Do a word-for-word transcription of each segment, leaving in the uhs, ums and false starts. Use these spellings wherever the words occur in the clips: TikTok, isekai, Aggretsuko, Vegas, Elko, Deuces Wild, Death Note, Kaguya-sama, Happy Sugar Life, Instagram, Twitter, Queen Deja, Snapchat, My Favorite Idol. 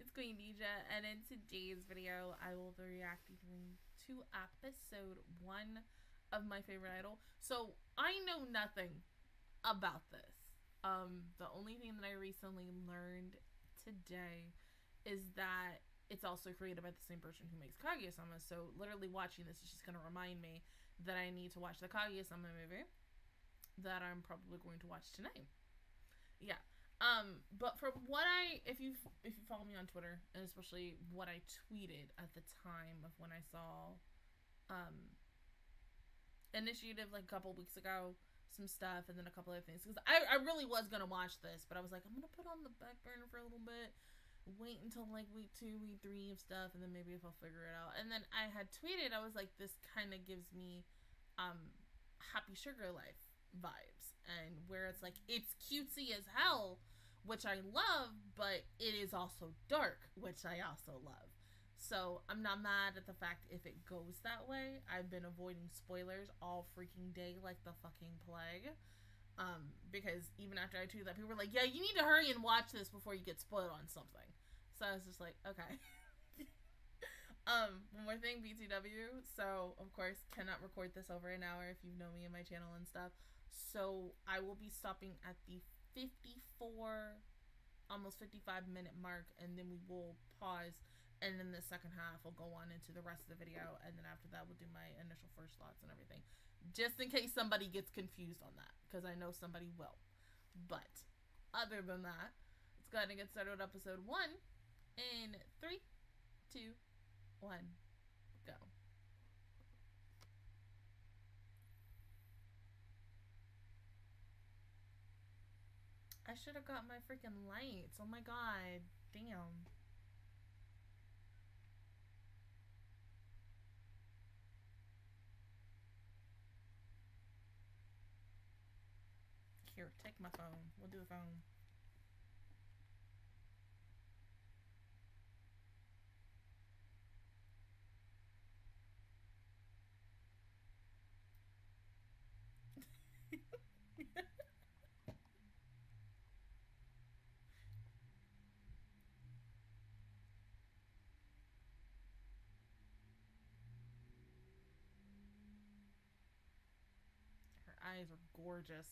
It's Queen Deja, and in today's video, I will be reacting to episode one of My Favorite Idol. So, I know nothing about this. Um, the only thing that I recently learned today is that it's also created by the same person who makes Kaguya-sama, so literally watching this is just going to remind me that I need to watch the Kaguya-sama movie that I'm probably going to watch tonight. Yeah. Um, but from what I, if you if you follow me on Twitter, and especially what I tweeted at the time of when I saw, um, Initiative, like, a couple weeks ago, some stuff, and then a couple other things, because I, I really was gonna watch this, but I was like, I'm gonna put on the back burner for a little bit, wait until, like, week two, week three of stuff, and then maybe if I'll figure it out, and then I had tweeted, I was like, this kind of gives me, um, Happy Sugar Life vibes, and where it's like, it's cutesy as hell, which I love, but it is also dark, which I also love. So I'm not mad at the fact if it goes that way. I've been avoiding spoilers all freaking day like the fucking plague, um because even after I tweeted that, people were like, yeah, you need to hurry and watch this before you get spoiled on something. So I was just like, okay. Um, one more thing, B T W, so, of course, cannot record this over an hour if you know me and my channel and stuff, so I will be stopping at the fifty-four, almost fifty-five minute mark, and then we will pause, and then the second half will go on into the rest of the video, and then after that, we'll do my initial first thoughts and everything, just in case somebody gets confused on that, because I know somebody will. But, other than that, let's go ahead and get started with episode one, in three, two, one, go. I should have got my freaking lights. Oh my god. Damn. Here, take my phone. We'll do the phone. Her eyes are gorgeous.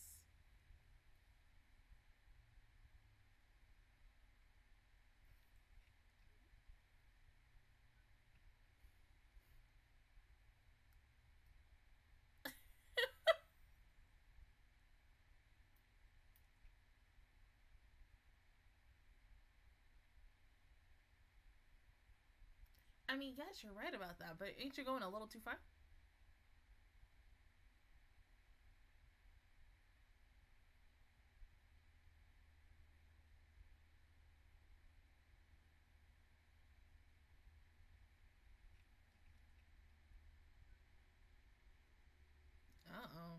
I mean, yes, you're right about that, but ain't you going a little too far? Uh-oh.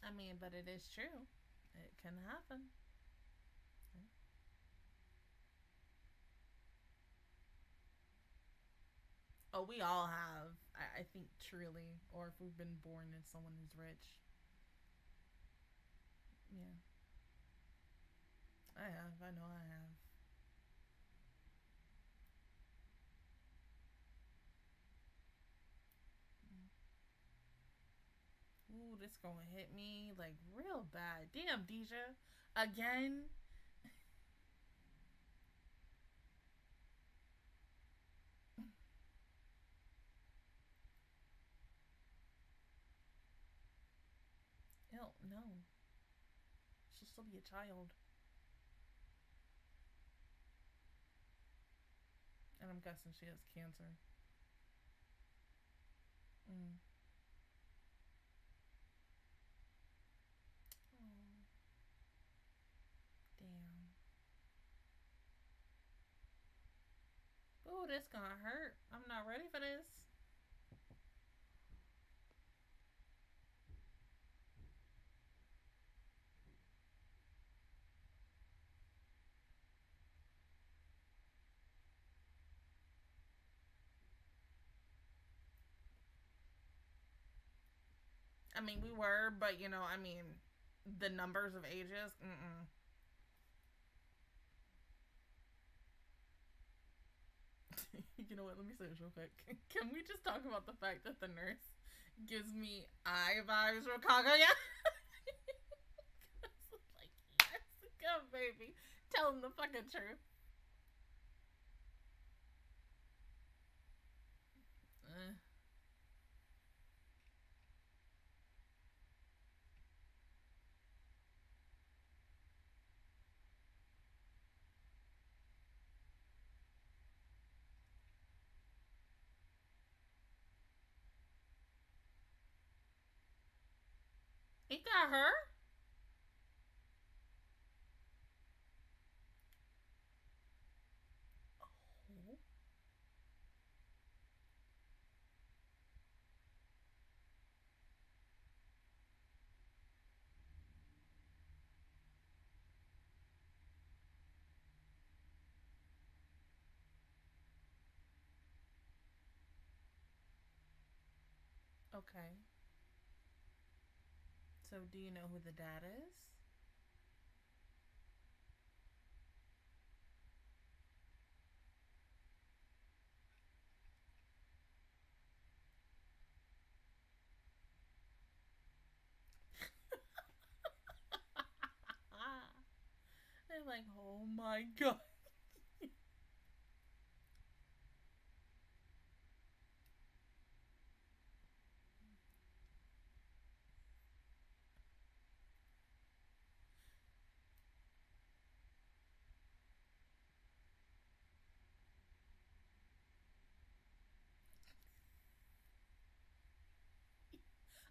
I mean, but it is true. It can happen. Okay. Oh, we all have, I, I think, truly. Or if we've been born in someone who's rich. Yeah. I have. I know I have. Ooh, this gonna hit me, like, real bad. Damn, Deja. Again? No. She'll still be a child. And I'm guessing she has cancer. Mm. Oh. Damn. Ooh, this gonna hurt. I'm not ready for this. I mean, we were, but, you know, I mean, the numbers of ages, mm-mm. You know what, let me say this real quick. Can we just talk about the fact that the nurse gives me eye vibes from Kaguya? Like, yes, go baby. Tell him the fucking truth. Uh. Ain't that her? Oh. Okay. So, do you know who the dad is? They're like, oh my God.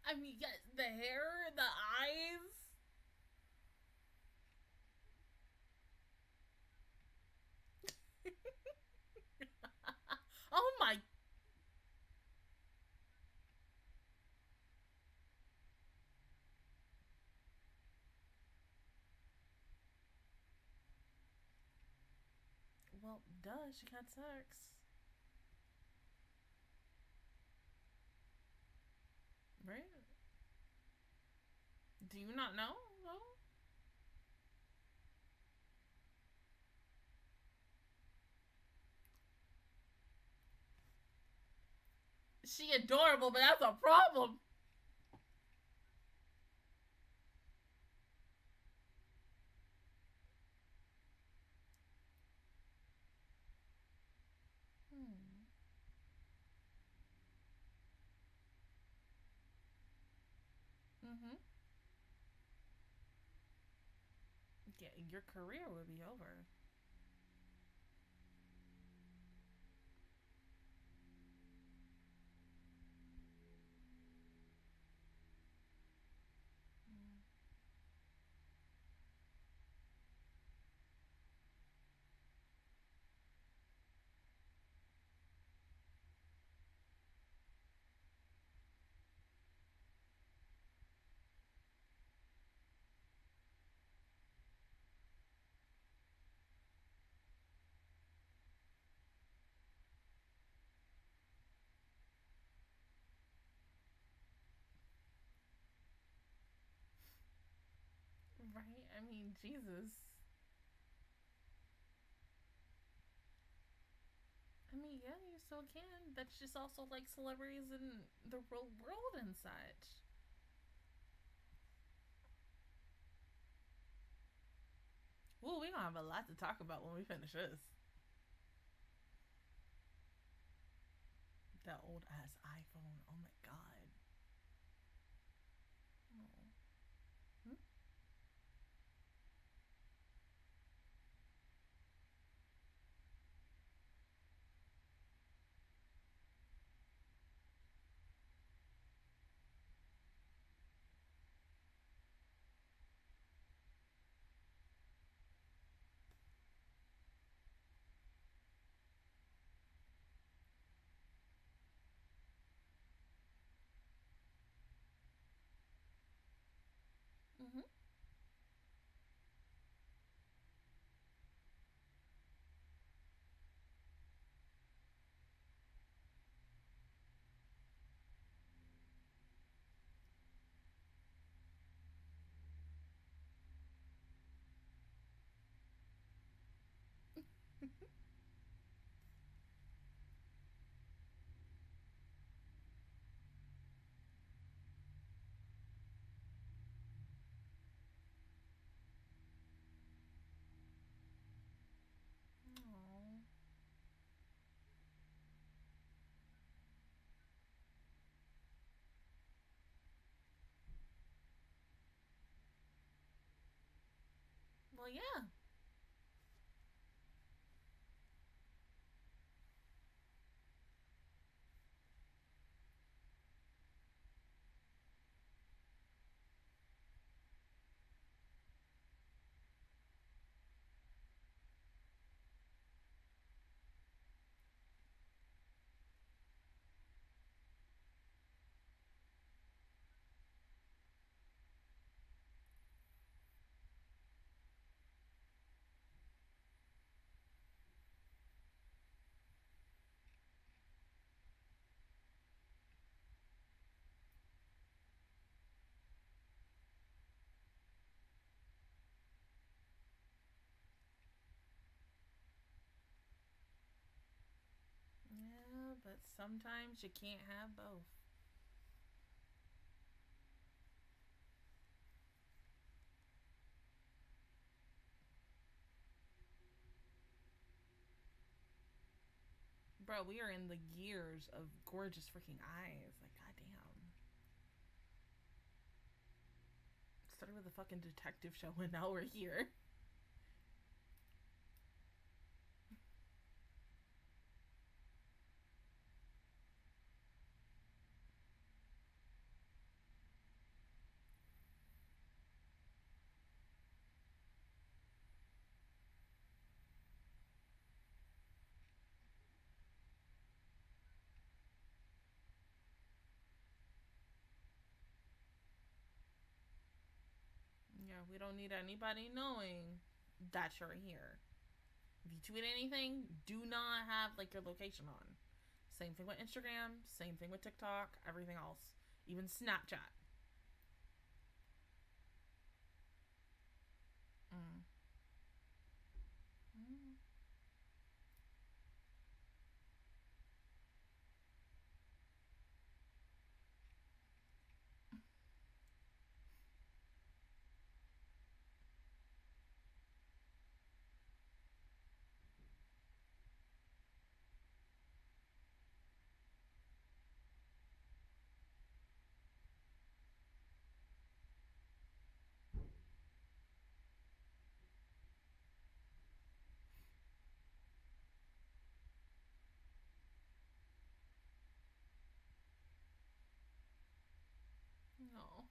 I mean, yes, the hair, the eyes. Oh my. Well, duh, she had sex. Right? Do you not know, though? She adorable, but that's a problem. Mm-hmm. Yeah, your career would be over. Mm. Right? I mean, Jesus. I mean, yeah, you still can. That's just also like celebrities in the real world and such. Ooh, we gonna have a lot to talk about when we finish this. That old ass iPhone. Oh my God. Oh. Well, yeah. Yeah, but sometimes you can't have both. Bro, we are in the years of gorgeous freaking eyes. Like, goddamn. Started with a fucking detective show and now we're here. Yeah, we don't need anybody knowing that you're here. If you tweet anything, do not have, like, your location on. Same thing with Instagram. Same thing with TikTok. Everything else. Even Snapchat. Mm. Mm.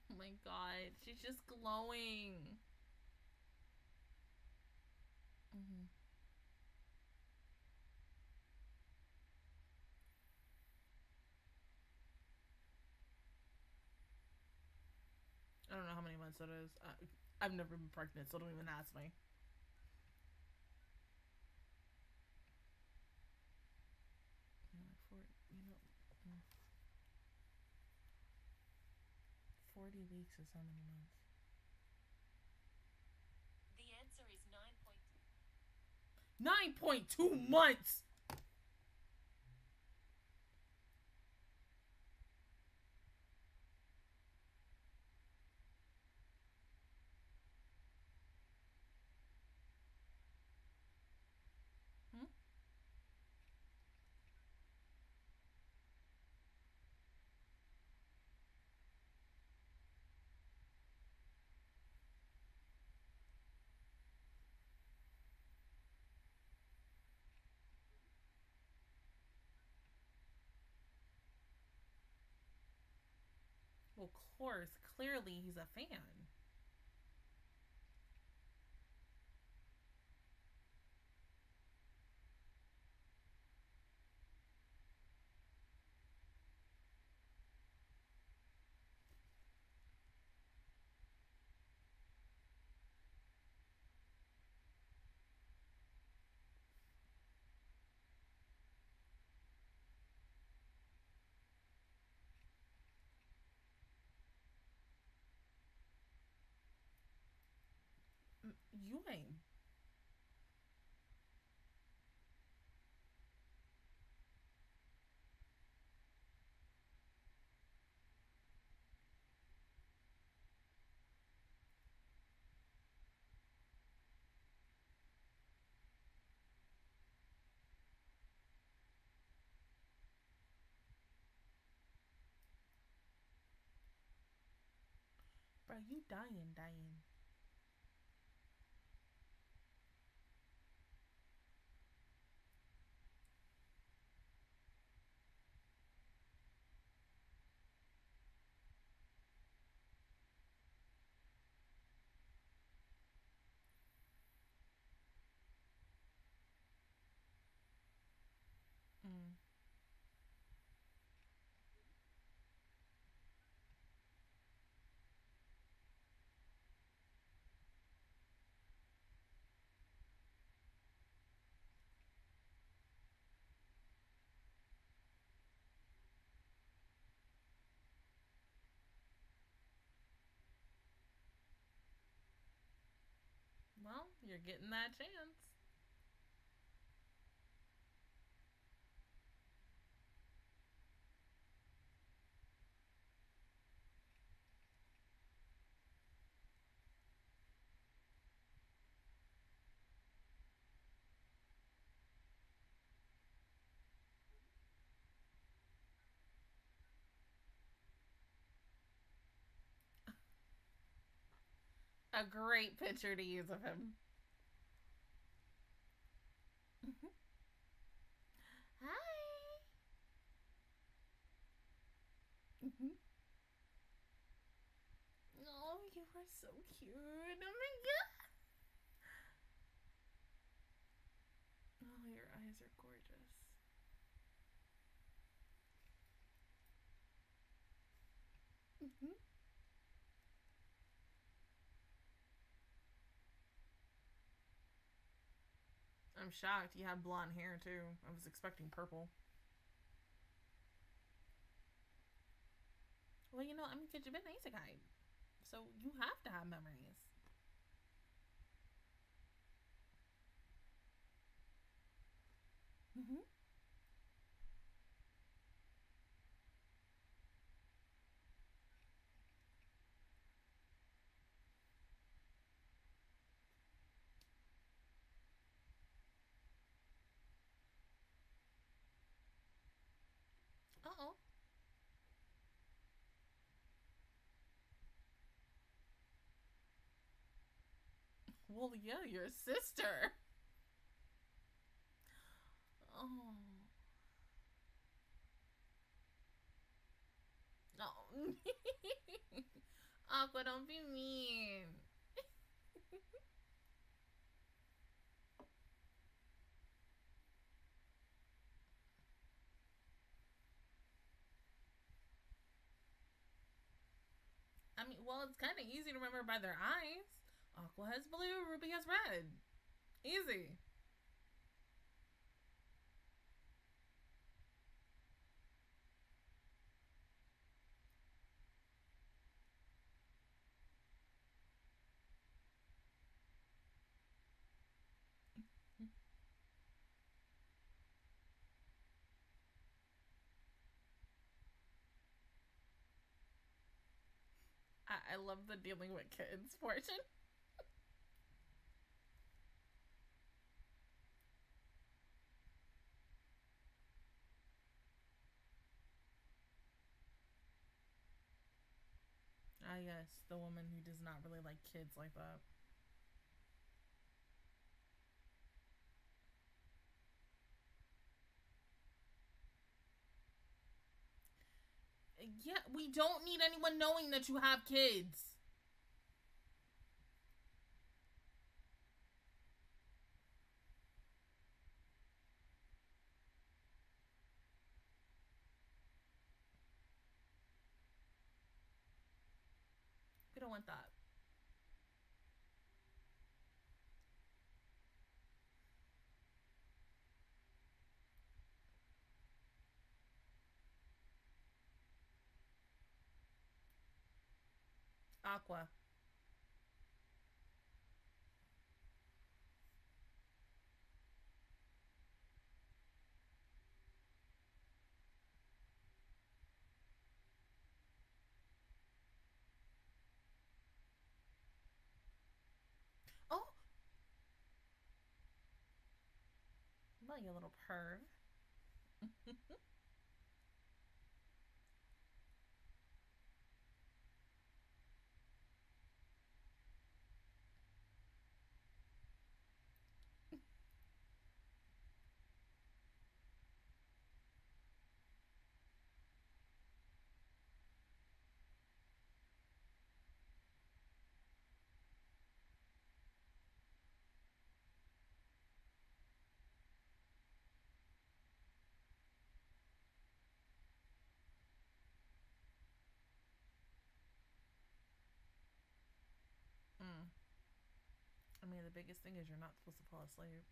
Oh my god, she's just glowing. Mm-hmm. I don't know how many months that is. Uh, I've never been pregnant, so don't even ask me. You know, like for, you know, mm. forty weeks is how many months? The answer is nine point two. nine point two months! Hmm? Well, of course, clearly he's a fan. You ain't. Bro, you dying, dying. Mm. Well, you're getting that chance. A great picture to use of him. Hi. Mm-hmm. Oh, you are so cute. Oh my god. Oh, your eyes are gorgeous. Mm-hmm. I'm shocked you had blonde hair too. I was expecting purple. Well, you know, I mean, 'cause you've been an isekai, so you have to have memories. Mm-hmm. Uh-oh. Well, yeah, your sister. Oh. Oh. Aqua, don't be mean. I mean, well, it's kind of easy to remember by their eyes. Aqua has blue, Ruby has red. Easy. I love the dealing with kids portion. Ah, yes, the woman who does not really like kids like that. Yeah, we don't need anyone knowing that you have kids. We don't want that. Aqua. Oh! Well, you little perv. apparently the biggest thing is you're not supposed to fall asleep.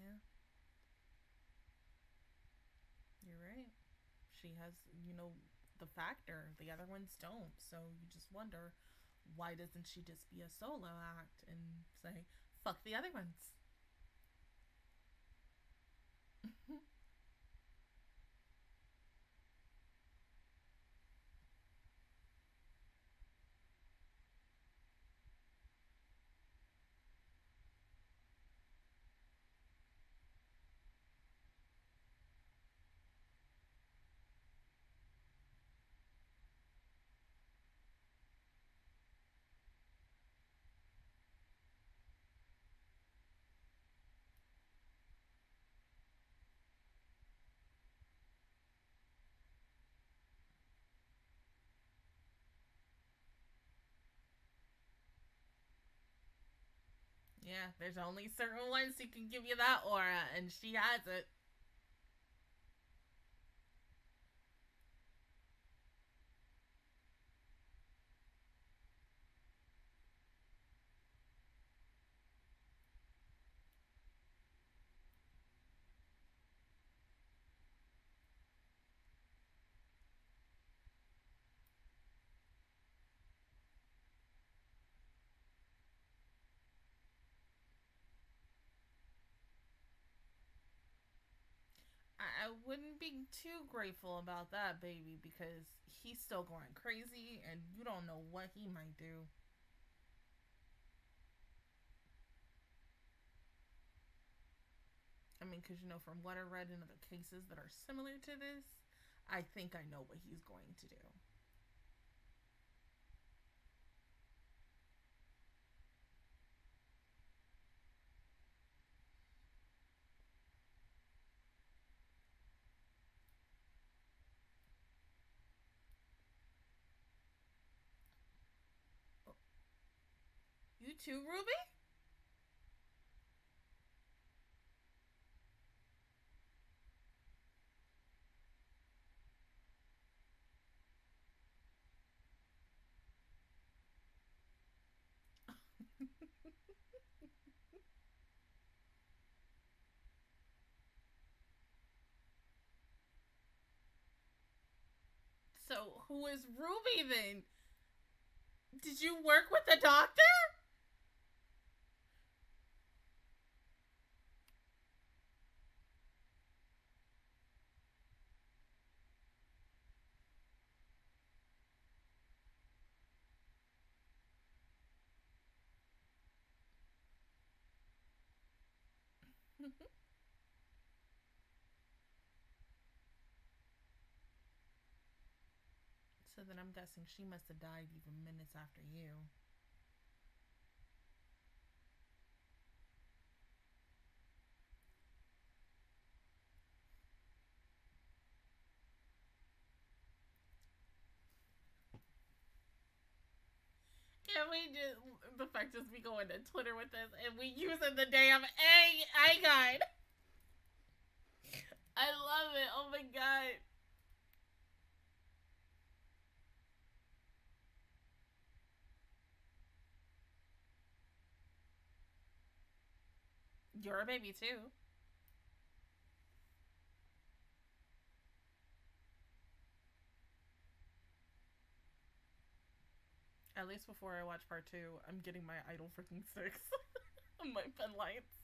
Yeah. You're right. She has, you know, the factor. The other ones don't. So you just wonder, why doesn't she just be a solo act and say, fuck the other ones? Yeah, there's only certain ones who can give you that aura, and she has it. I wouldn't be too grateful about that, baby, because he's still going crazy and you don't know what he might do. I mean, because, you know, from what I read in other cases that are similar to this, I think I know what he's going to do. You too, Ruby? So, who is Ruby then? Did you work with the doctor? So then I'm guessing she must have died even minutes after you. Can we just, the fact is we go into Twitter with this and we using the damn A I guide. I love it. Oh my God. You're a baby too. At least before I watch part two, I'm getting my Idol freaking six on my pen lights.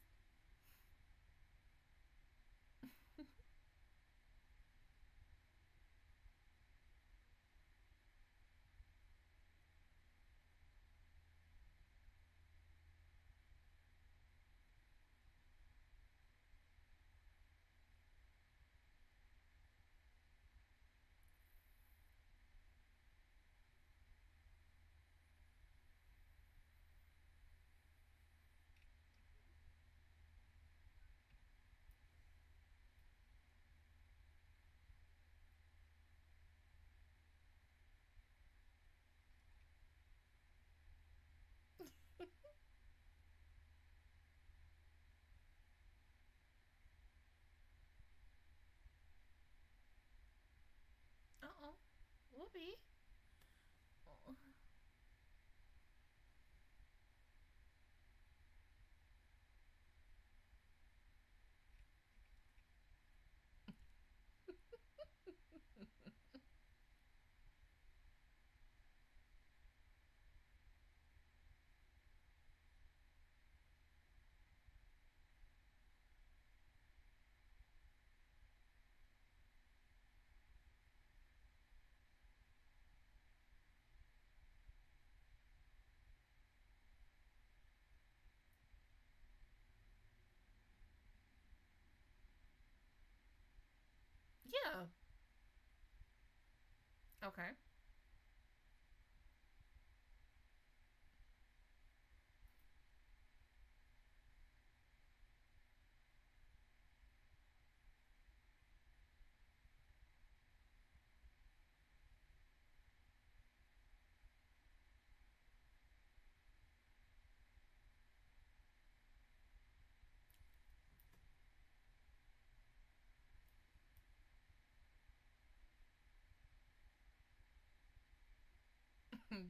Obi? Oh. Yeah. Okay.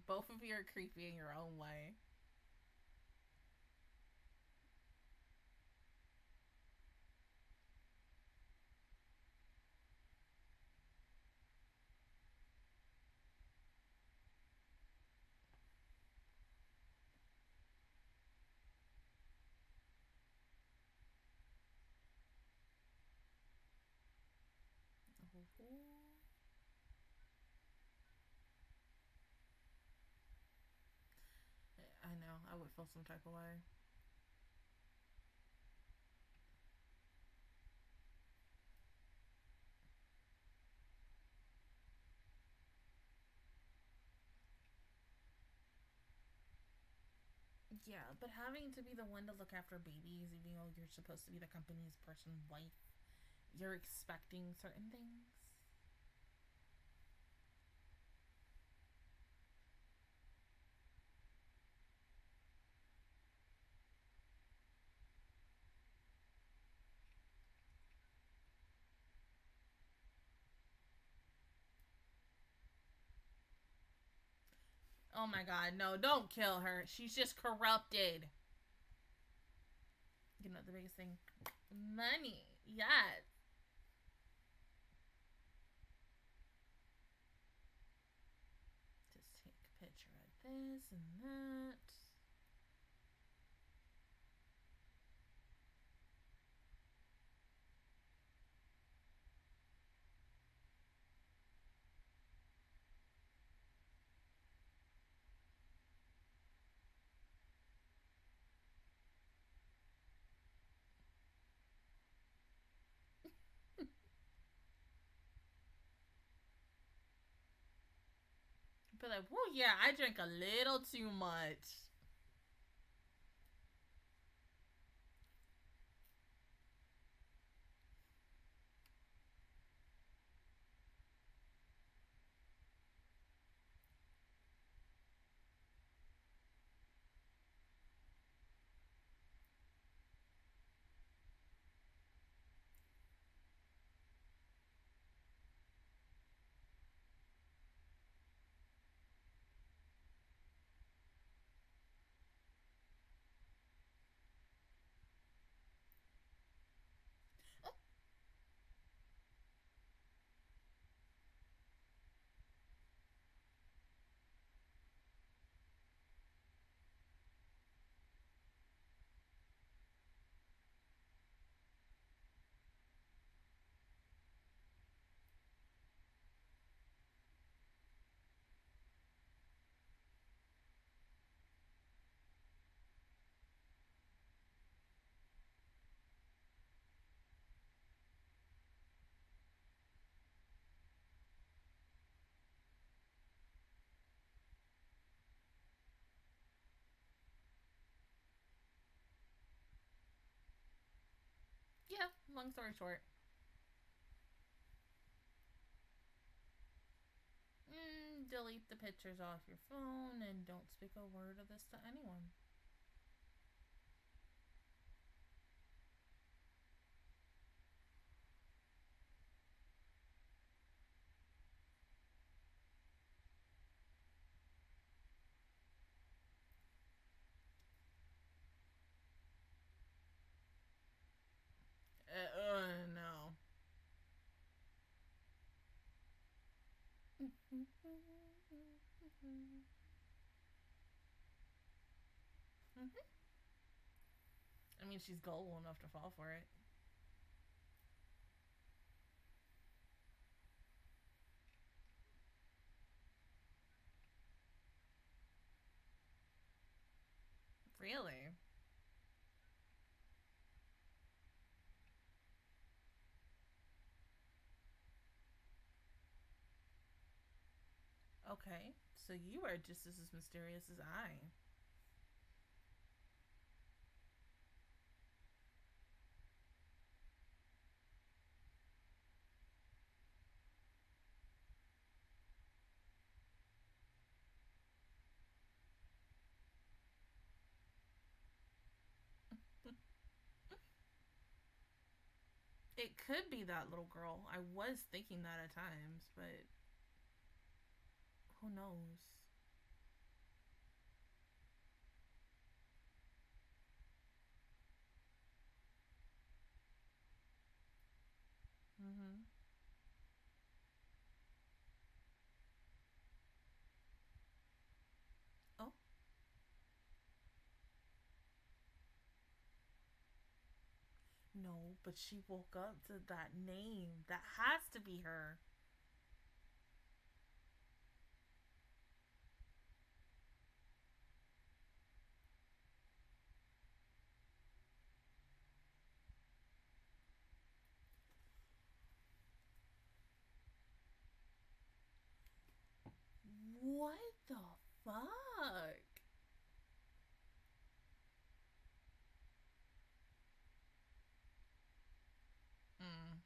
Both of you are creepy in your own way. Oh. I know, I would feel some type of way. Yeah, but having to be the one to look after babies, even though you're supposed to be the company's person, wife, you're expecting certain things. Oh my god, no, don't kill her. She's just corrupted. You know, the biggest thing. Money. Yes. Just take a picture of this and that. But like, well, yeah, I drank a little too much. Yeah, long story short. Mm, delete the pictures off your phone and don't speak a word of this to anyone. Mm-hmm. I mean, she's gullible enough to fall for it. Really? Okay, so you are just as mysterious as I. It could be that little girl. I was thinking that at times, but who knows? Mm-hmm. Oh. No, but she woke up to that name. That has to be her. What the fuck? Mm.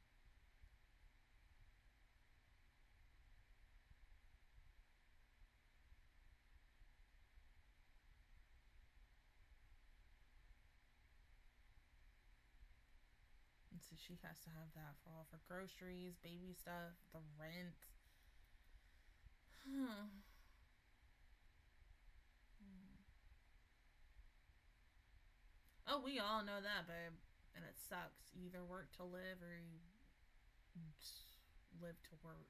And so she has to have that for all of her groceries, baby stuff, the rent. Hmm. Oh, we all know that, babe. And it sucks. You either work to live or you live to work.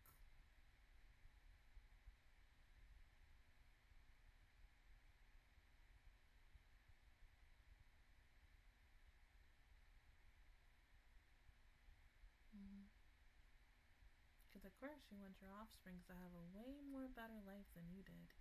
Mm-hmm. Because of course you want your offspring to have a way more better life than you did.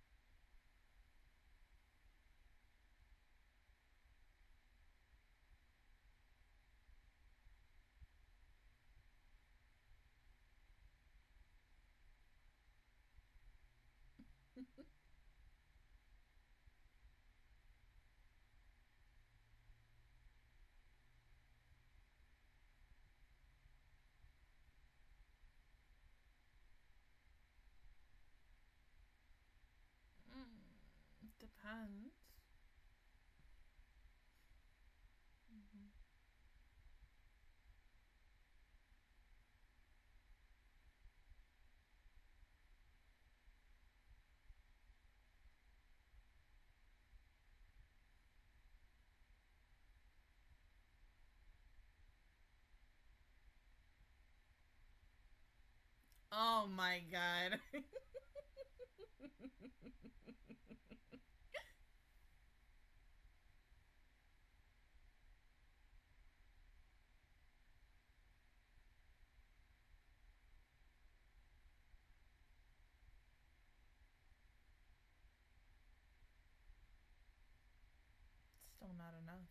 mm, it depends. Mm-hmm. Oh my god. Still not enough.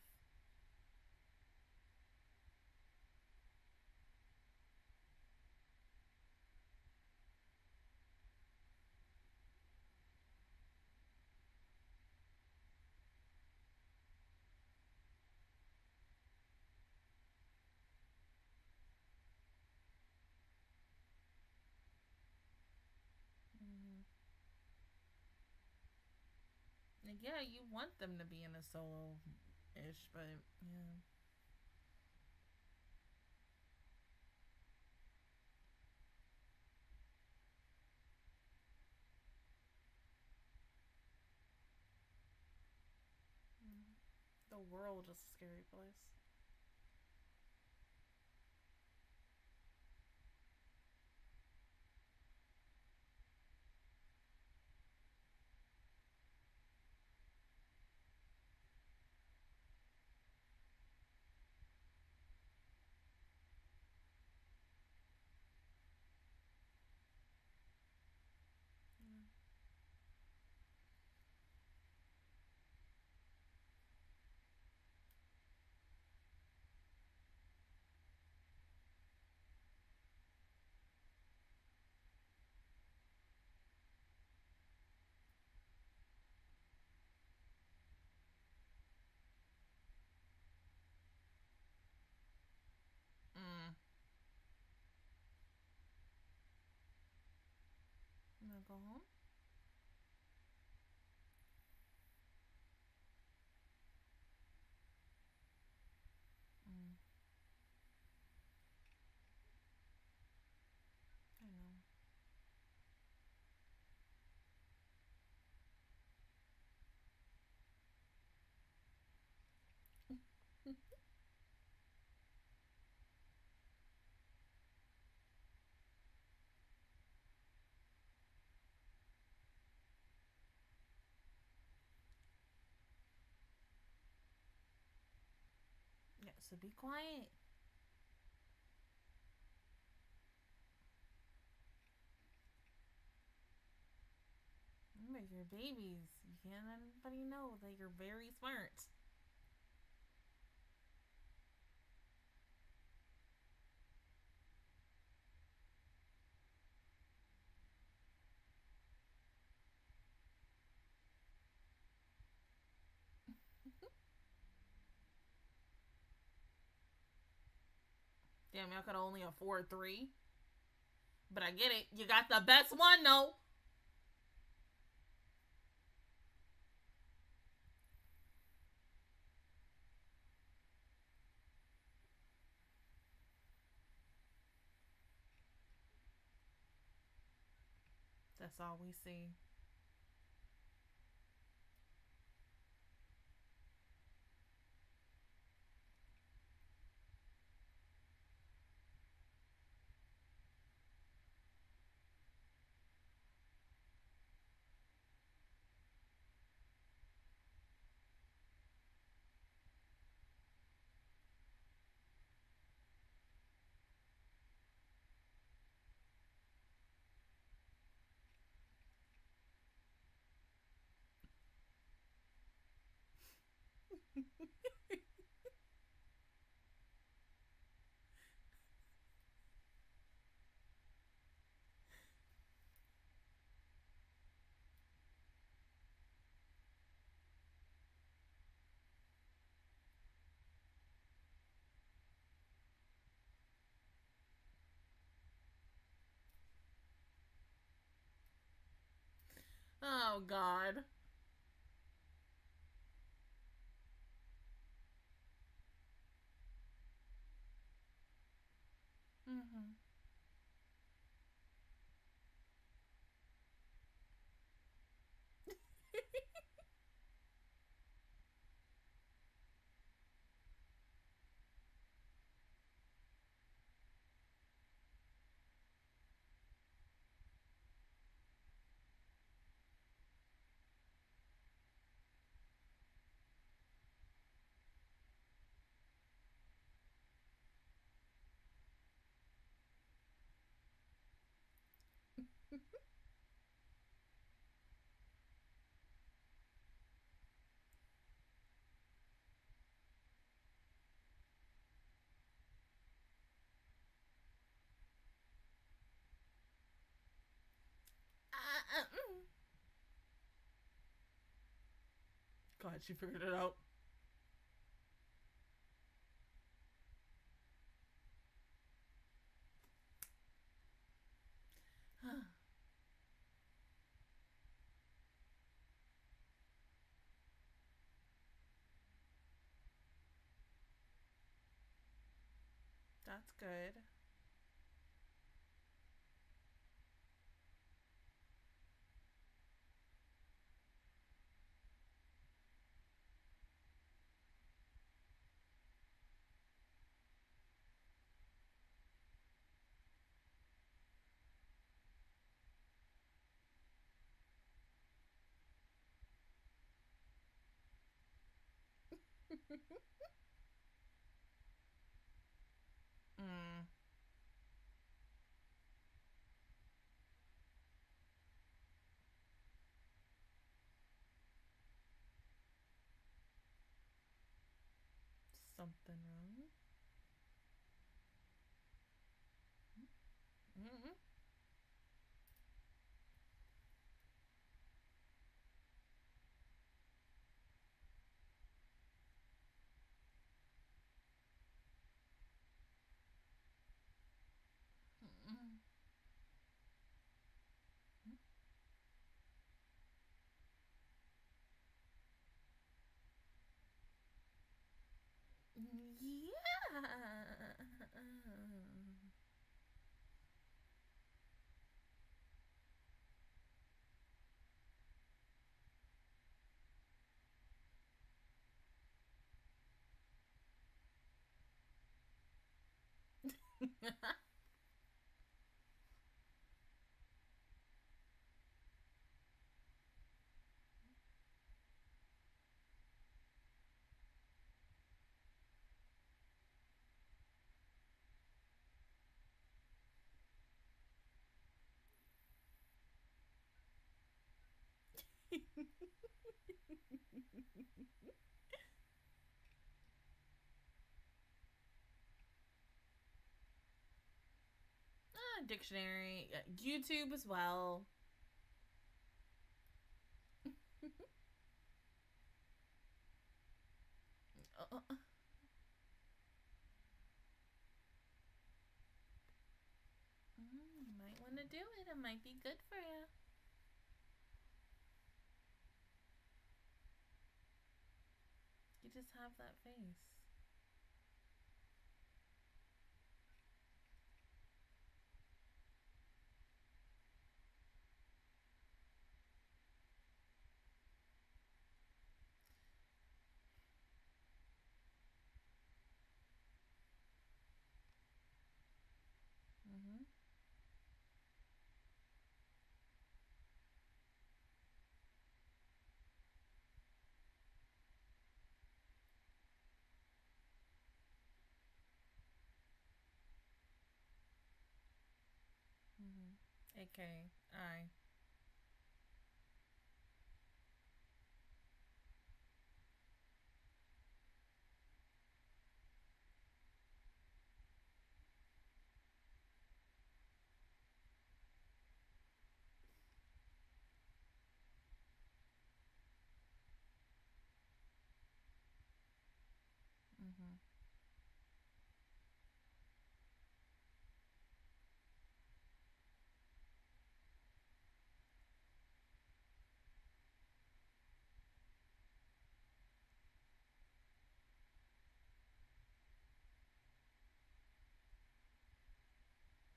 Yeah, you want them to be in a solo-ish, but yeah. Mm. The world is a scary place. gonna go home. Mm. I know. Yeah, so be quiet. Remember, you're babies. You can't let anybody know that you're very smart. Damn, y'all could only afford three. But I get it. You got the best one, though. That's all we see. Oh, God. Mm-hmm. God, she figured it out. That's good. mm. Something wrong? Mm-hmm. ah, dictionary, YouTube as well. Oh. Mm, you might want to do it. It might be good for you. You just have that face. Mm-hmm. Okay, aye. Mm-hmm.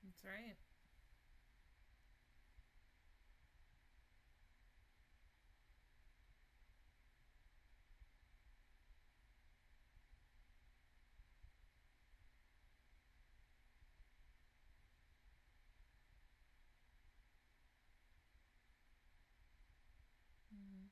That's right. Mm-hmm.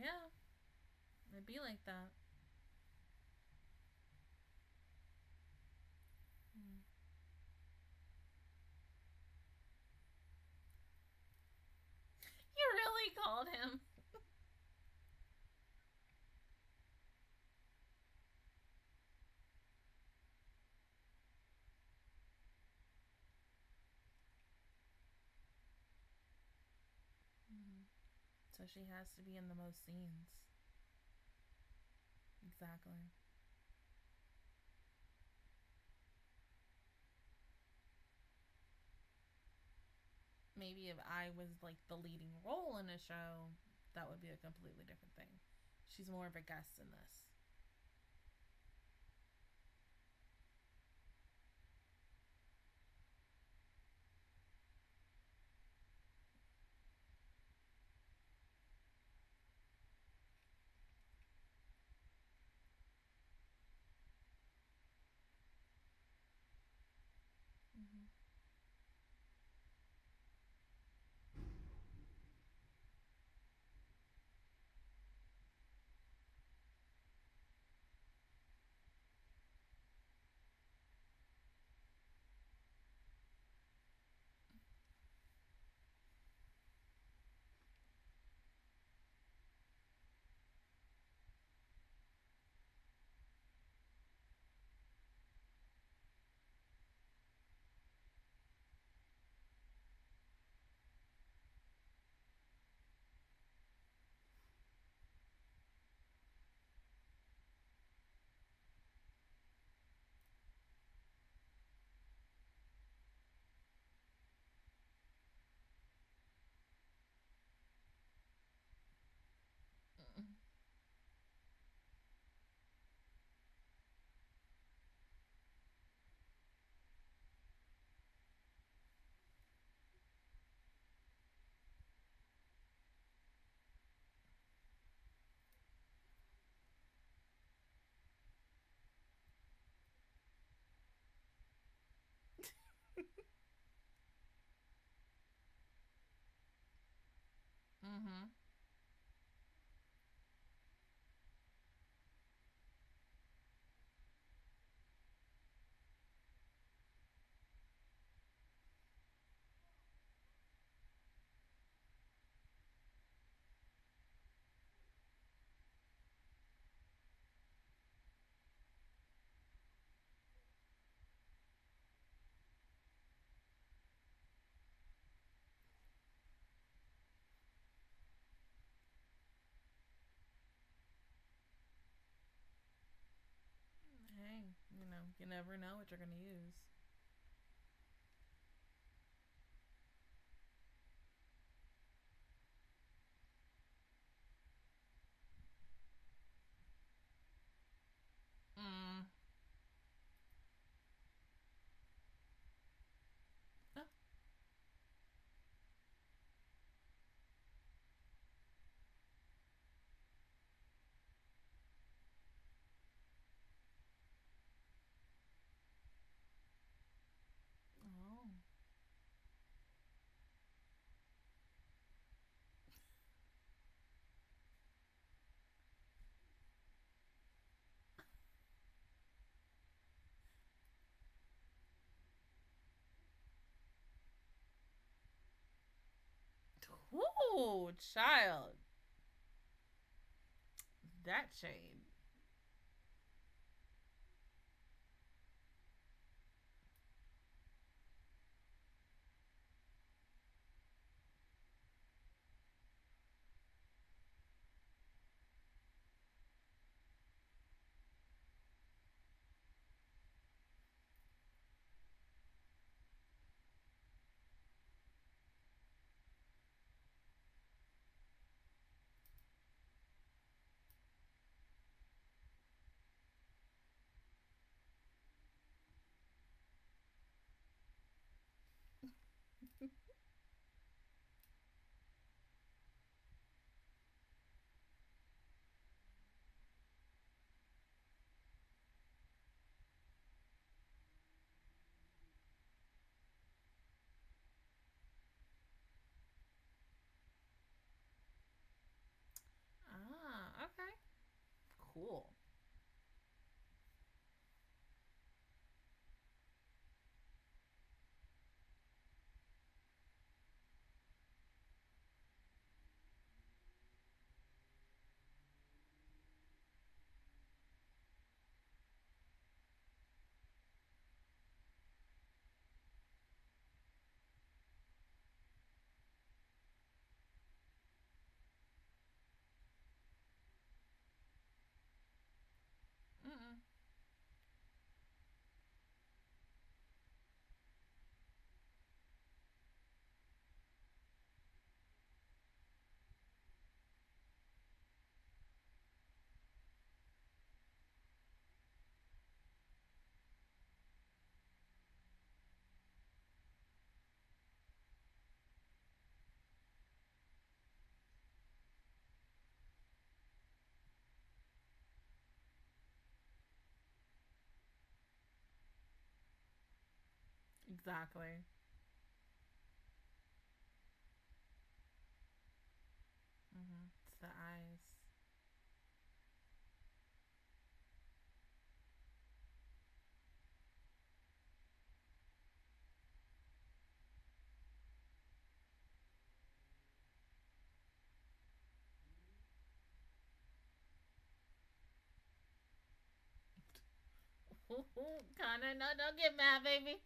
Yeah, it'd be like that. Mm. You really called him. So she has to be in the most scenes. Exactly. Maybe if I was like the leading role in a show, that would be a completely different thing. She's more of a guest in this. Mm-hmm. Hey, you know, you never know what you're gonna use. Mm. Oh, oh. Ooh, child, that shade. Ah, okay. Cool. Mm-mm. Exactly. Mm-hmm. It's the eyes. Connor, no, don't get mad, baby.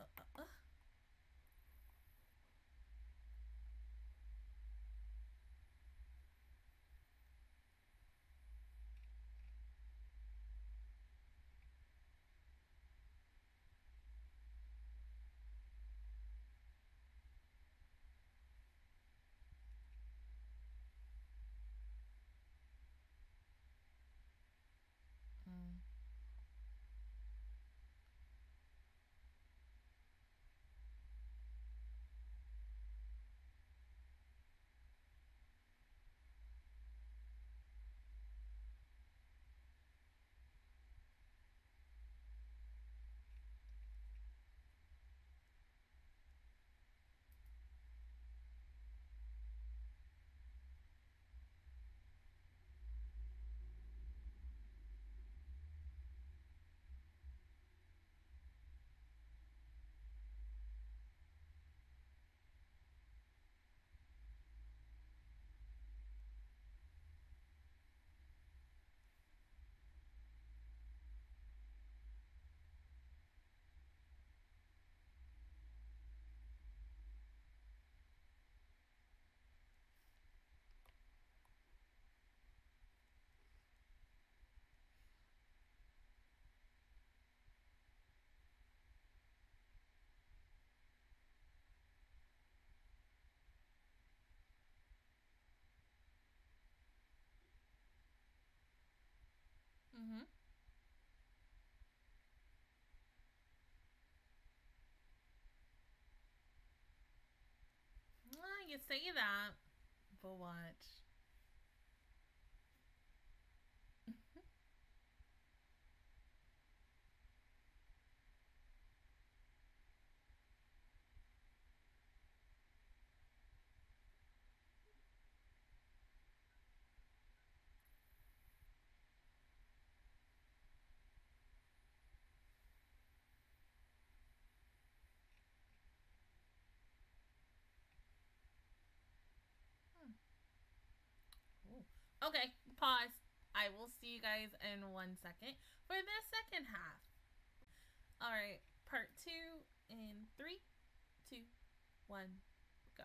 Uh, uh, uh. you say that, but watch. Okay, pause. I will see you guys in one second for the second half. All right, part two in three, two, one, go.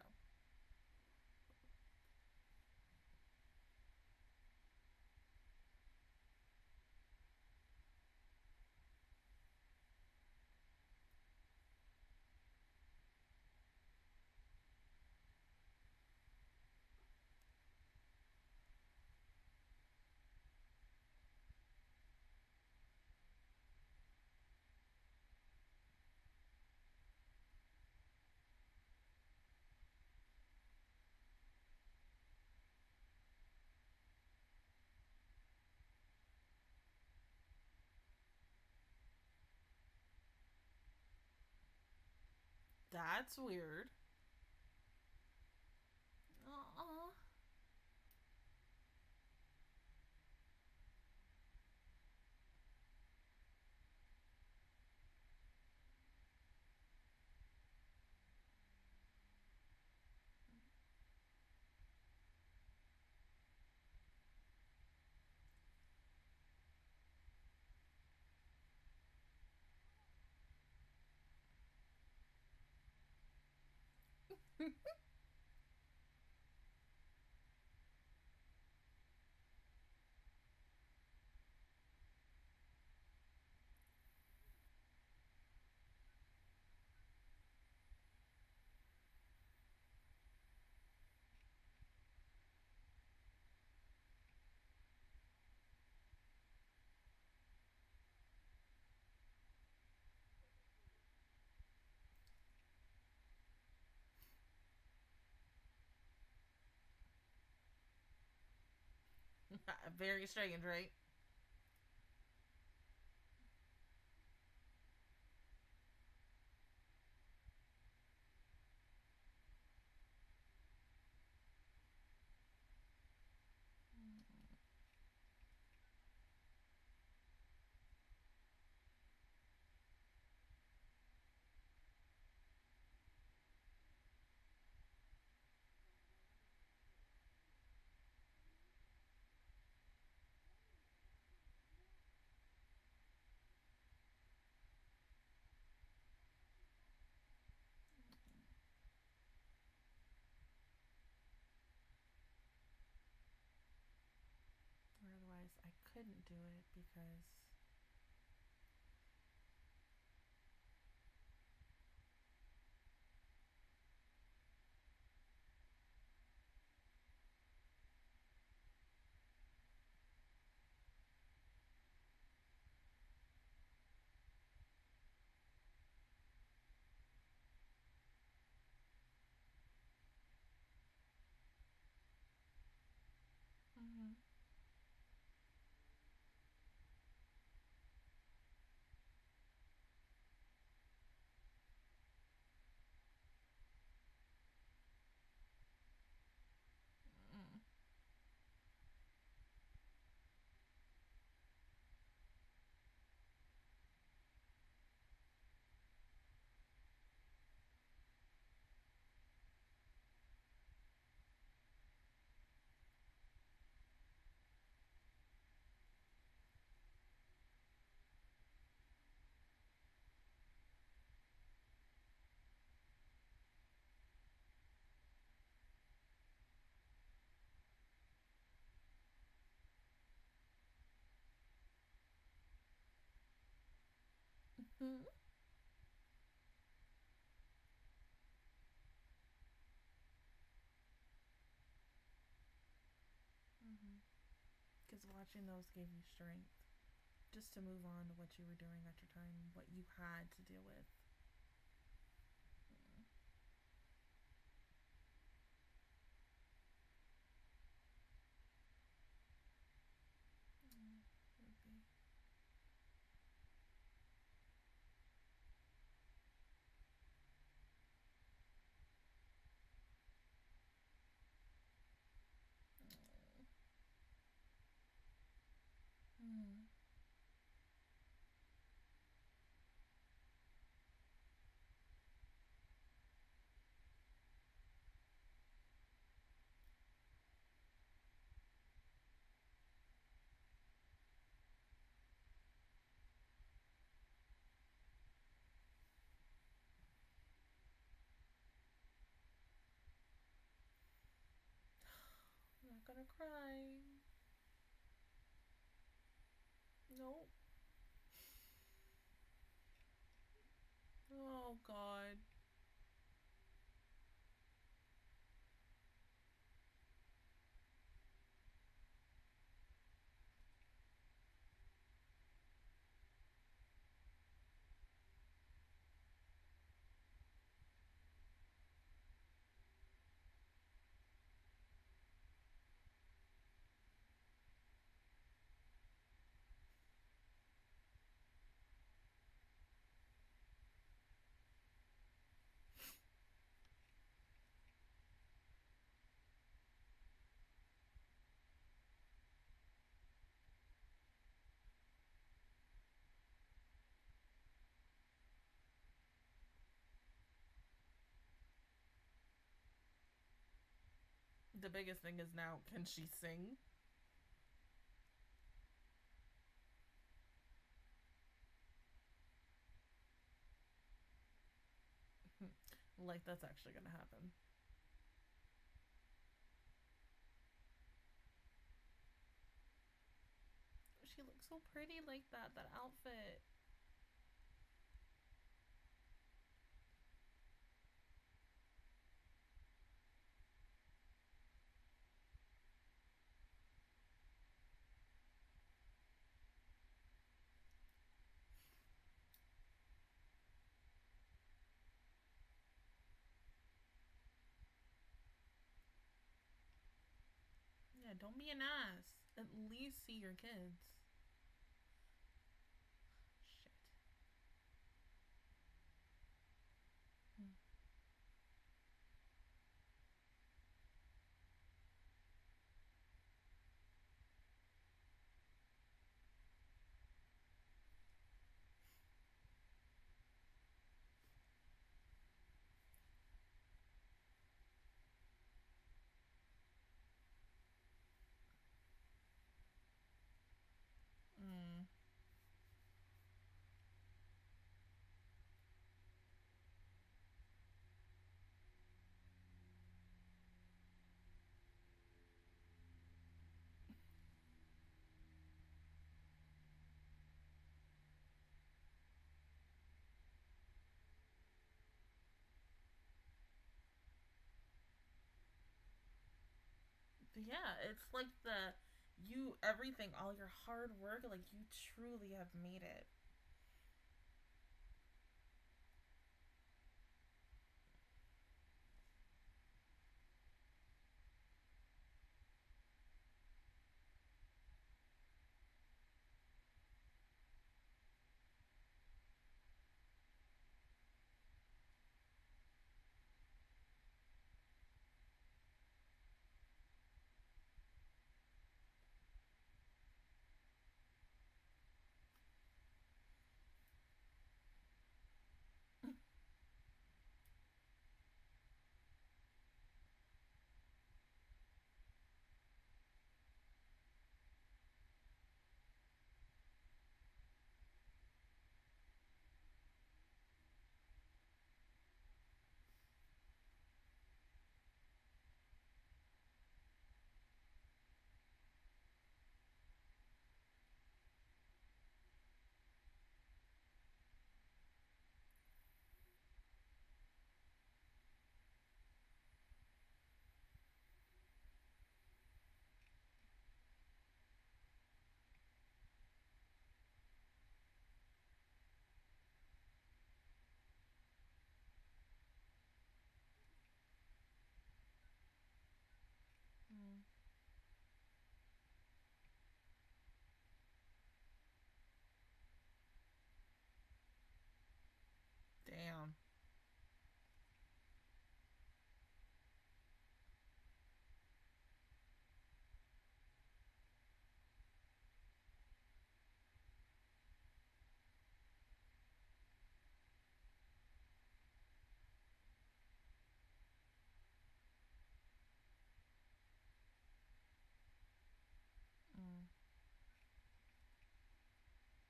That's weird. Aww. Very strange, right? I couldn't do it because Hmm? Mm-hmm. Because watching those gave you strength just to move on to what you were doing at your time, what you had to deal with. gonna cry. Nope. Oh God. The biggest thing is now, can she sing? Like, that's actually gonna happen. She looks so pretty like that, that outfit. Yeah, don't be an ass. At least see your kids. Shit. Hmm. Yeah, it's like the you everything, all your hard work, like you truly have made it. Mm. Damn.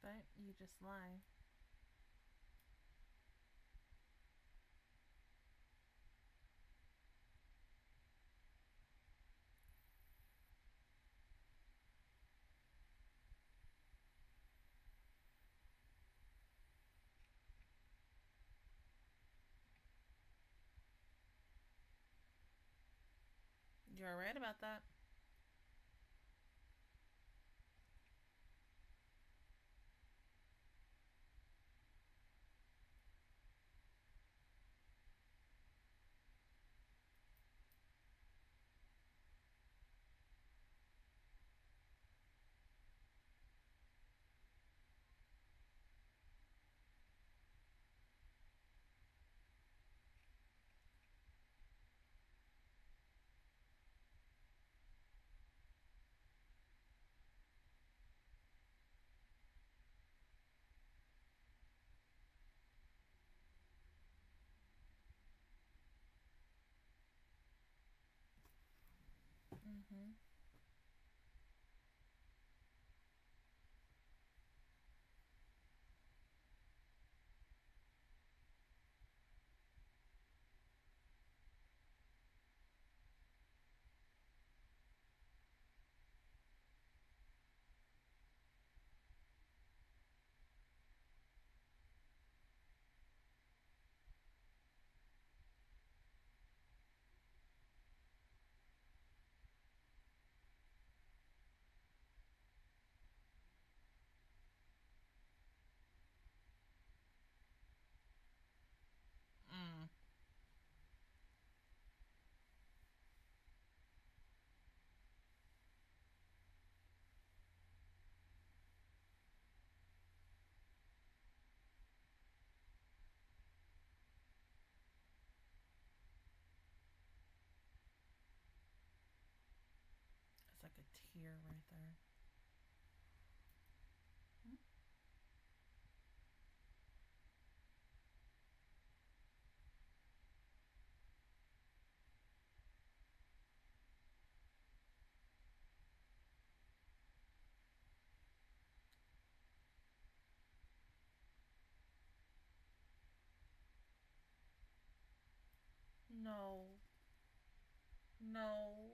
Don't you just lie. You're right about that. Mm-hmm. It's like a tear right there. Hmm? No. No.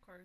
Of course.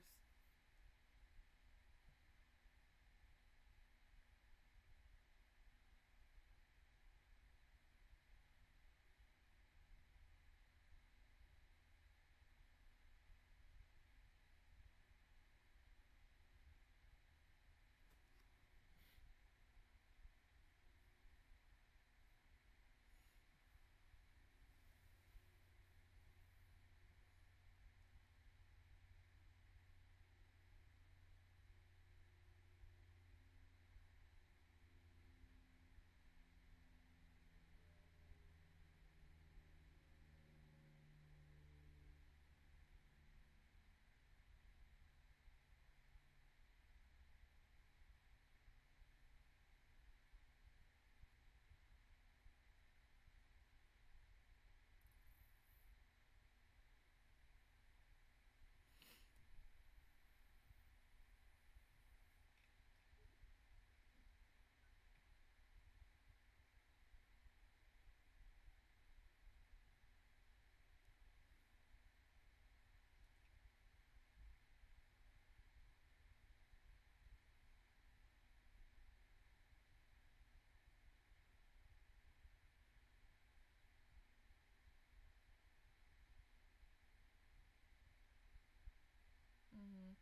Mm-hmm. No.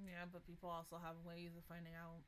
So yeah, but people also have ways of finding out.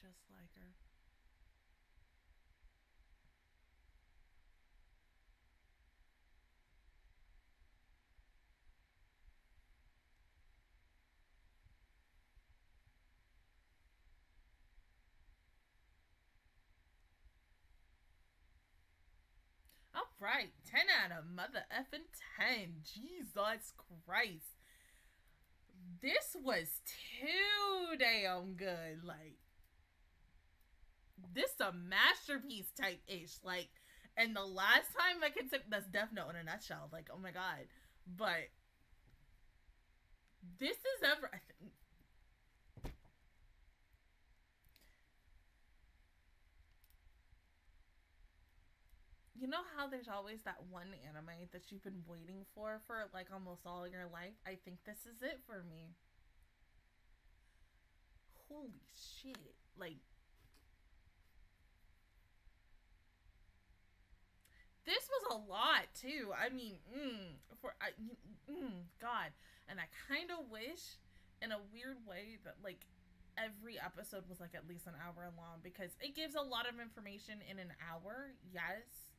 just like her. Alright, ten out of mother effing ten. Jesus Christ. This was too damn good. Like, this a masterpiece type-ish. Like, and the last time I could say, that's Death Note in a nutshell. Like, oh my god. But this is ever... I think, you know how there's always that one anime that you've been waiting for for like almost all your life? I think this is it for me. Holy shit. Like, this was a lot too. I mean, mm, for, I, mm, God. And I kind of wish in a weird way that like every episode was like at least an hour long, because it gives a lot of information in an hour, yes.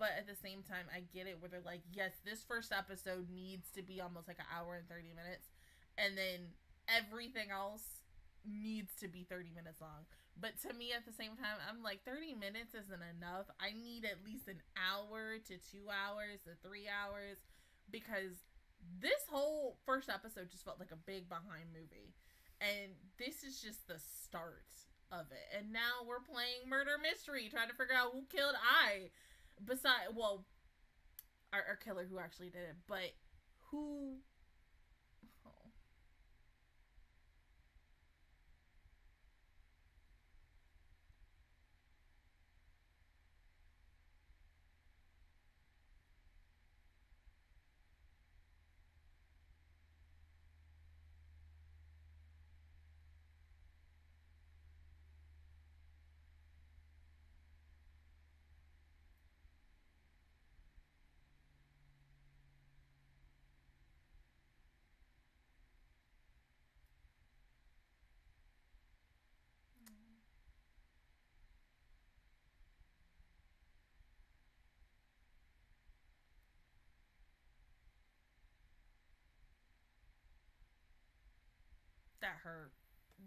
But at the same time, I get it where they're like, yes, this first episode needs to be almost like an hour and thirty minutes. And then everything else needs to be thirty minutes long. But to me, at the same time, I'm like, thirty minutes isn't enough. I need at least an hour to two hours to three hours. Because this whole first episode just felt like a big behind movie. And this is just the start of it. And now we're playing murder mystery, trying to figure out who killed I. Besides, well, our, our killer who actually did it, but who, oh. That hurt.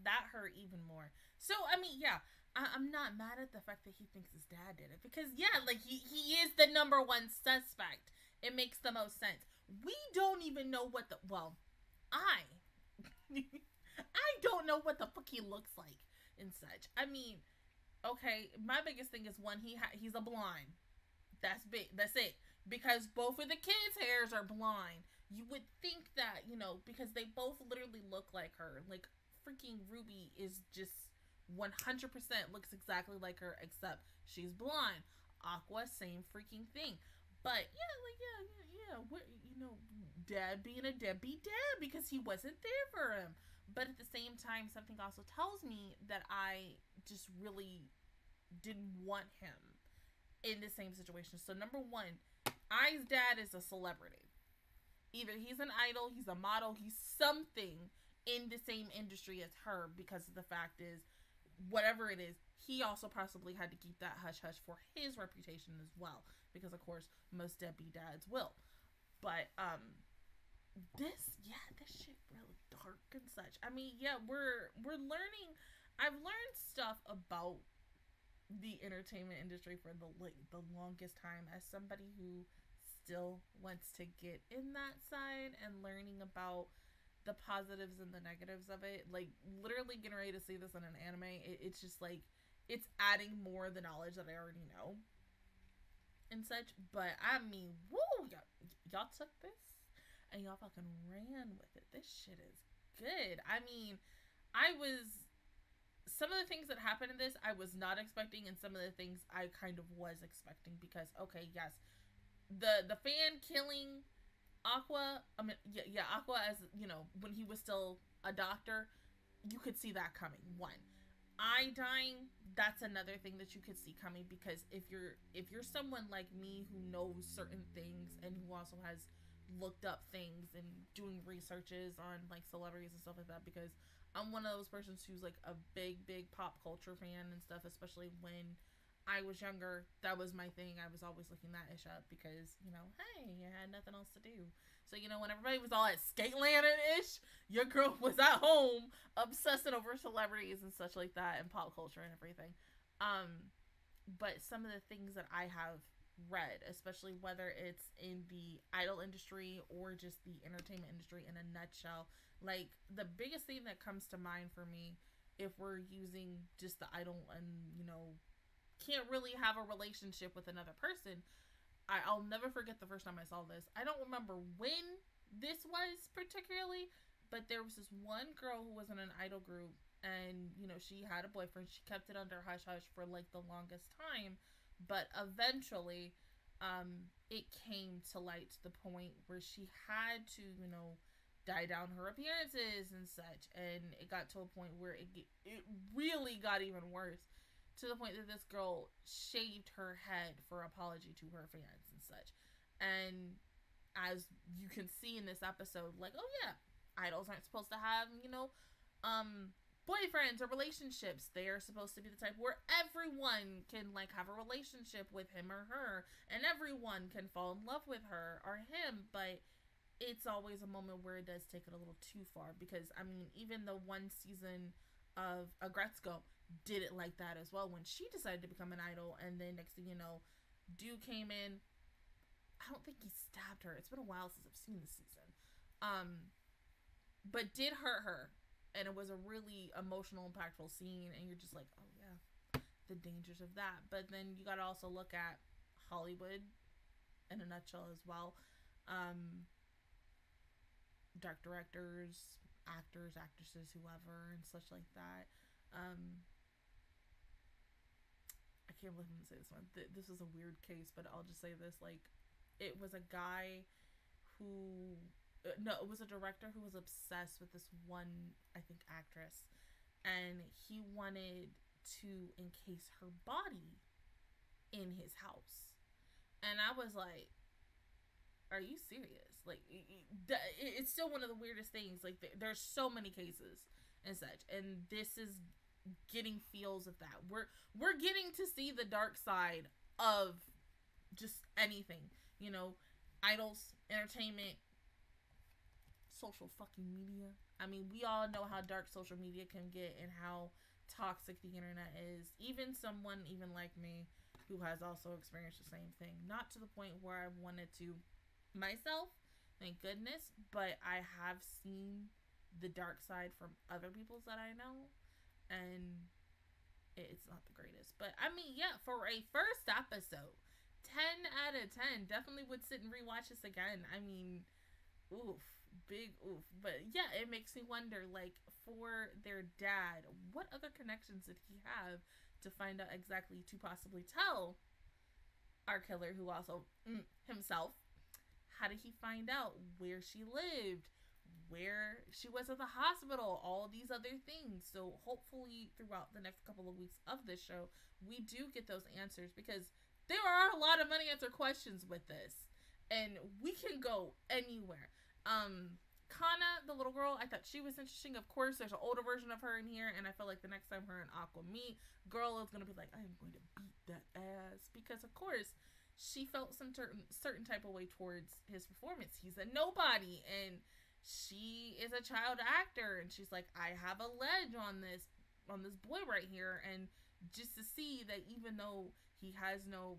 That hurt even more. So, I mean, yeah, I I'm not mad at the fact that he thinks his dad did it. Because, yeah, like, he, he is the number one suspect. It makes the most sense. We don't even know what the... Well, I... I don't know what the fuck he looks like and such. I mean, okay, my biggest thing is, one, he ha he's a blonde. That's big. That's it. Because both of the kids' hairs are blonde. You would think that, you know, because they both literally look like her. Like, freaking Ruby is just one hundred percent looks exactly like her, except she's blonde. Aqua, same freaking thing. But, yeah, like, yeah, yeah, yeah. What, you know, Dad being a deadbeat dad because he wasn't there for him. But at the same time, something also tells me that I just really didn't want him in the same situation. So, number one, I's dad is a celebrity. Either he's an idol, he's a model, he's something in the same industry as her, because the fact is, whatever it is, he also possibly had to keep that hush-hush for his reputation as well. Because, of course, most deadbeat dads will. But, um, this, yeah, this shit really dark and such. I mean, yeah, we're, we're learning, I've learned stuff about the entertainment industry for the, like, the longest time as somebody who still wants to get in that side and learning about the positives and the negatives of it. Like, literally getting ready to see this in an anime, it, it's just like, it's adding more of the knowledge that I already know and such. But I mean, woo, y'all took this and y'all fucking ran with it. This shit is good. I mean, I was, some of the things that happened in this I was not expecting, and some of the things I kind of was expecting, because okay, yes, The the fan killing Aqua, I mean, yeah, yeah, Aqua, as, you know, when he was still a doctor, you could see that coming. One, I dying, that's another thing that you could see coming, because if you're, if you're someone like me who knows certain things and who also has looked up things and doing researches on, like, celebrities and stuff like that, because I'm one of those persons who's, like, a big, big pop culture fan and stuff, especially when I was younger. That was my thing. I was always looking that ish up because, you know, hey, I had nothing else to do. So, you know, when everybody was all at Skateland and ish, your girl was at home obsessing over celebrities and such like that and pop culture and everything. Um, but some of the things that I have read, especially whether it's in the idol industry or just the entertainment industry in a nutshell, like, the biggest thing that comes to mind for me, if we're using just the idol and, you know, can't really have a relationship with another person. I, I'll never forget the first time I saw this. I don't remember when this was particularly, but there was this one girl who was in an idol group, and, you know, she had a boyfriend. She kept it under hush-hush for, like, the longest time, but eventually um, it came to light to the point where she had to, you know, die down her appearances and such, and it got to a point where it it really got even worse. To the point that this girl shaved her head for apology to her fans and such. And as you can see in this episode, like, oh yeah, idols aren't supposed to have, you know, um, boyfriends or relationships. They are supposed to be the type where everyone can, like, have a relationship with him or her, and everyone can fall in love with her or him, but it's always a moment where it does take it a little too far, because, I mean, even the one season of Aggretsuko did it like that as well, when she decided to become an idol, and then next thing you know, dude came in. I don't think he stabbed her. It's been a while since I've seen this season. Um, but did hurt her, and it was a really emotional, impactful scene, and you're just like, oh yeah, the dangers of that. But then you gotta also look at Hollywood in a nutshell as well. Um, dark directors, actors, actresses, whoever, and such like that. Um, I can't believe I'm gonna say this one. Th this is a weird case, but I'll just say this. Like, it was a guy who, uh, no, it was a director who was obsessed with this one, I think, actress, and he wanted to encase her body in his house. And I was like, are you serious? Like, it's still one of the weirdest things. Like, there's so many cases and such, and this is getting feels of that. We're we're getting to see the dark side of just anything, you know, idols, entertainment, social fucking media. I mean, we all know how dark social media can get and how toxic the internet is. Even someone, even like me, who has also experienced the same thing, not to the point where I wanted to myself, thank goodness, but I have seen the dark side from other people's that I know, and it's not the greatest. But I mean, yeah, for a first episode, ten out of ten, definitely would sit and rewatch this again. I mean, oof, big oof. But yeah, it makes me wonder, like, for their dad, what other connections did he have to find out exactly to possibly tell our killer, who also mm, himself? How did he find out where she lived, where she was at the hospital, all these other things? So hopefully throughout the next couple of weeks of this show, we do get those answers, because there are a lot of unanswered questions with this, and we can go anywhere. Um, Kana, the little girl, I thought she was interesting. Of course, there's an older version of her in here, and I feel like the next time her and Aqua meet, girl is going to be like, I am going to beat that ass, because of course she felt some certain certain type of way towards his performance. He's a nobody, and she is a child actor, and she's like, I have a ledge on this on this boy right here. And just to see that, even though he has no,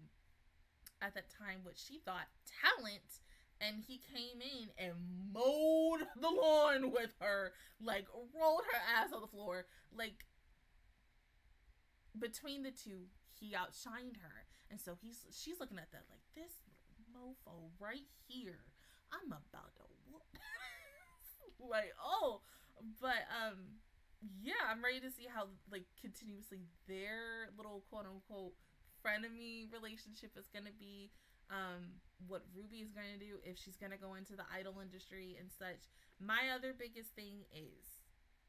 at that time, what she thought, talent, and he came in and mowed the lawn with her, like, rolled her ass on the floor. Like, between the two, he outshined her. And so he's she's looking at that like, this mofo right here, I'm about to whoop. Like, oh, but um yeah, I'm ready to see how, like, continuously their little quote-unquote frenemy relationship is gonna be, um what Ruby is gonna do, if she's gonna go into the idol industry and such. My other biggest thing is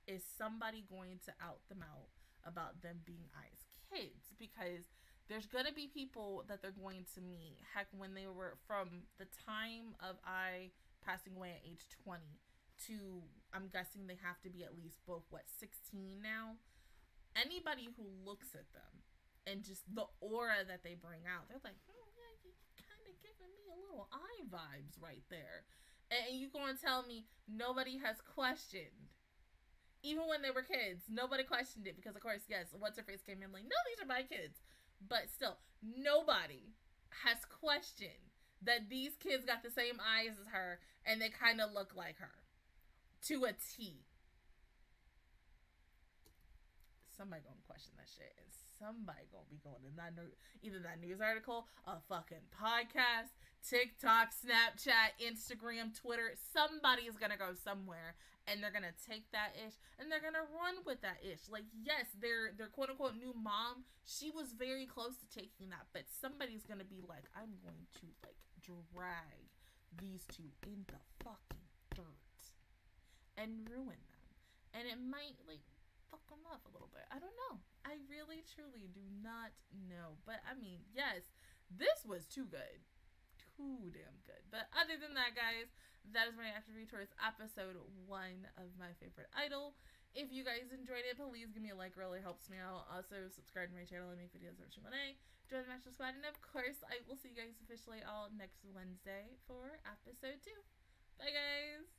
is somebody going to out them out about them being Ai's kids, because there's gonna be people that they're going to meet. Heck, when they were, from the time of Ai passing away at age twenty to, I'm guessing they have to be at least both, what, sixteen now? Anybody who looks at them and just the aura that they bring out, they're like, oh, yeah, you're kind of giving me a little eye vibes right there. And you gonna tell me nobody has questioned, even when they were kids, nobody questioned it, because of course, yes, what's her face came in, I'm like, no, these are my kids. But still, nobody has questioned that these kids got the same eyes as her and they kind of look like her to a T. Somebody gonna question that shit, and somebody gonna be going in that new, either that news article, a fucking podcast, TikTok, Snapchat, Instagram, Twitter. Somebody is gonna go somewhere, and they're gonna take that ish, and they're gonna run with that ish. Like, yes, their their quote unquote new mom, she was very close to taking that, but somebody's gonna be like, I'm going to like drag these two in the fucking dirt, and ruin them, and it might like fuck them up a little bit. I don't know. I really, truly do not know. But, I mean, yes, this was too good. Too damn good. But other than that, guys, that is my reaction review towards episode one of My Favorite Idol. If you guys enjoyed it, please give me a like. It really helps me out. Also, subscribe to my channel and make videos every single day. Join the Master Squad. And, of course, I will see you guys officially all next Wednesday for episode two. Bye, guys.